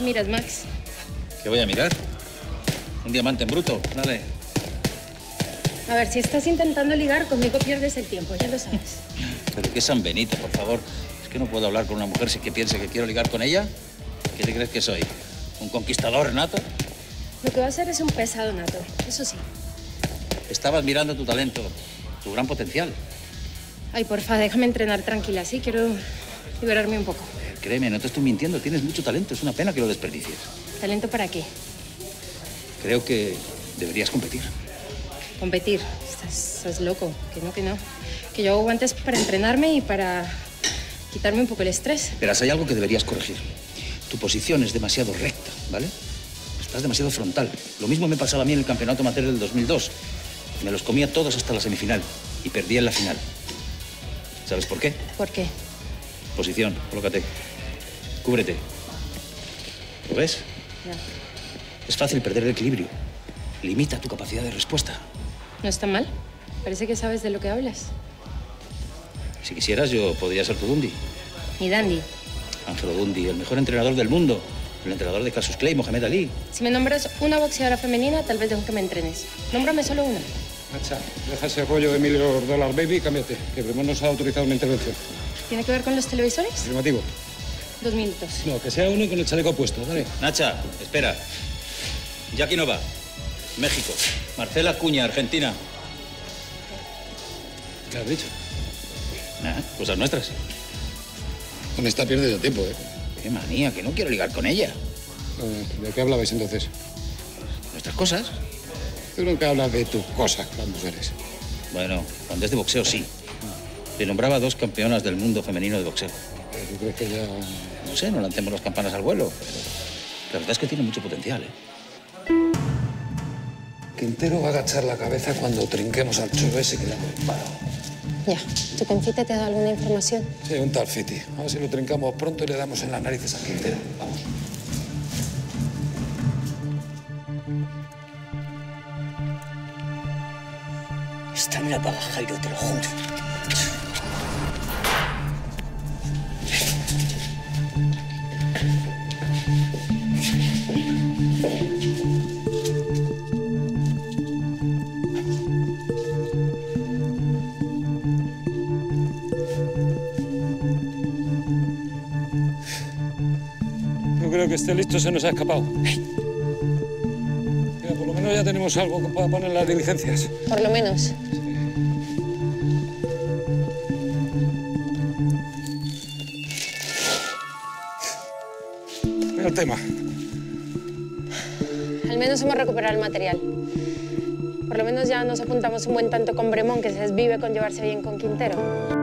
¿Qué miras, Max? ¿Qué voy a mirar? Un diamante en bruto, dale. A ver, si estás intentando ligar conmigo pierdes el tiempo, ya lo sabes. Pero qué San Benito, por favor. Es que no puedo hablar con una mujer sin que piense que quiero ligar con ella. ¿Qué te crees que soy? ¿Un conquistador nato? Lo que va a ser es un pesado nato, eso sí. Estaba admirando tu talento, tu gran potencial. Ay, porfa, déjame entrenar tranquila, sí, quiero liberarme un poco. Créeme, no te estoy mintiendo, tienes mucho talento, es una pena que lo desperdicies. ¿Talento para qué? Creo que deberías competir. ¿Competir? Estás loco, que no, que no. Que yo hago guantes para entrenarme y para quitarme un poco el estrés. Verás, hay algo que deberías corregir. Tu posición es demasiado recta, ¿vale? Estás demasiado frontal. Lo mismo me pasaba a mí en el campeonato amateur del 2002. Me los comía todos hasta la semifinal y perdí en la final. ¿Sabes por qué? ¿Por qué? Posición, colócate. Cúbrete. ¿Lo ves? Ya. Es fácil perder el equilibrio. Limita tu capacidad de respuesta. No está mal. Parece que sabes de lo que hablas. Si quisieras, yo podría ser tu Dundee. ¿Mi Dandy? Ángelo Dundee, el mejor entrenador del mundo. El entrenador de Cassius Clay, Mohamed Ali. Si me nombras una boxeadora femenina, tal vez dejo que me entrenes. Nómbrame solo una. Nacha, deja ese rollo de $1000 baby y cámbiate, que Bremón nos ha autorizado una intervención. ¿Tiene que ver con los televisores? Afirmativo. 2002. No, que sea uno con el chaleco puesto, dale. Nacha, espera. Jackie Nova, México. Marcela Cuña, Argentina. ¿Qué has dicho? Nada, cosas nuestras. Con esta pierdes el tiempo, ¿eh? Qué manía, que no quiero ligar con ella. ¿De qué hablabais entonces? ¿Nuestras cosas? Tú nunca hablas de tus cosas, las mujeres. Bueno, cuando es de boxeo, sí. Te nombraba dos campeonas del mundo femenino de boxeo. ¿Tú crees que ya...? No sé, no lancemos las campanas al vuelo, pero... La verdad es que tiene mucho potencial, ¿eh? Quintero va a agachar la cabeza cuando trinquemos al chorro ese que le hemos parado. Ya. ¿Tu confite te da alguna información? Sí, un tal Fiti. A ver si lo trincamos pronto y le damos en las narices a Quintero. Vamos. Esta me la paga Jairo, te lo juro. Que esté listo, se nos ha escapado. Mira, por lo menos ya tenemos algo para poner en las diligencias. Por lo menos. Sí. Mira el tema. Al menos hemos recuperado el material. Por lo menos ya nos apuntamos un buen tanto con Bremón, que se desvive con llevarse bien con Quintero.